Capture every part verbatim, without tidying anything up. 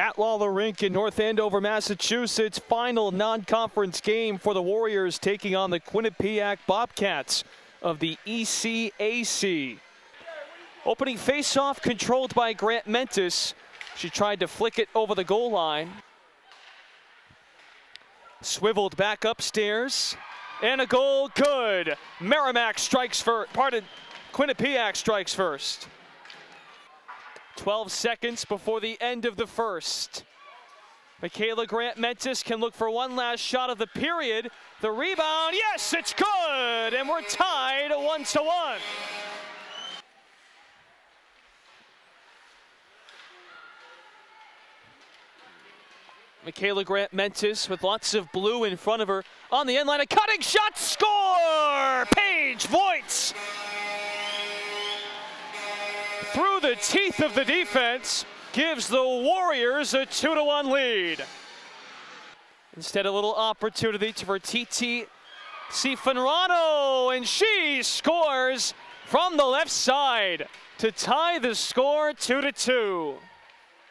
at Lawler Rink in North Andover, Massachusetts. Final non-conference game for the Warriors, taking on the Quinnipiac Bobcats of the E C A C. Opening faceoff controlled by Grant-Mentis. She tried to flick it over the goal line. Swiveled back upstairs. And a goal, good. Merrimack strikes first, pardon, Quinnipiac strikes first. twelve seconds before the end of the first. Michaela Grant-Mentis can look for one last shot of the period. The rebound, yes, it's good! And we're tied one to one. Michaela Grant-Mentis with lots of blue in front of her. On the end line, a cutting shot, score! Paige Voigt! Through the teeth of the defense, gives the Warriors a two to one lead. Instead, a little opportunity for T T Cifanrano, and she scores from the left side to tie the score two to two.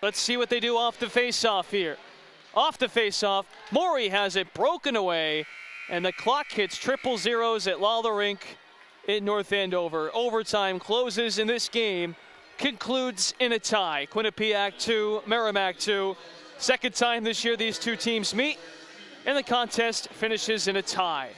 Let's see what they do off the faceoff here. Off the faceoff, Mori has it broken away, and the clock hits triple zeros at Lawler Rink in North Andover. Overtime closes in this game, concludes in a tie. Quinnipiac two, Merrimack two. Second time this year these two teams meet, and the contest finishes in a tie.